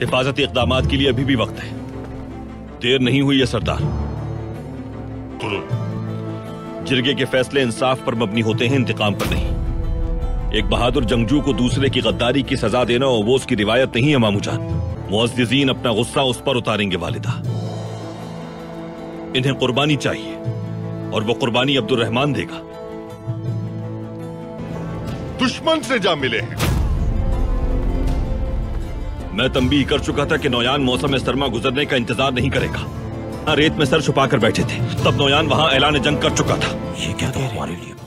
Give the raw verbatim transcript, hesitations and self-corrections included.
हिफाजती इकदामात के लिए अभी भी वक्त है, देर नहीं हुई है सरदार। जिरगे के फैसले इंसाफ पर मबनी होते हैं, इंतकाम पर नहीं। एक बहादुर जंगजू को दूसरे की गद्दारी की सजा देना और वो उसकी रिवायत नहीं है मामू जान। मुअज़्ज़िज़ीन अपना गुस्सा उस पर उतारेंगे वालिदा। इन्हें कुर्बानी चाहिए और वो कुर्बानी अब्दुल रहमान देगा। दुश्मन से जा मिले हैं। मैं तंबीह कर चुका था कि नौयान मौसम सरमा गुजरने का इंतजार नहीं करेगा। रेत में सर छुपा कर बैठे थे, तब नौयान वहाँ ऐलान जंग कर चुका था। ये क्या था हमारे लिए?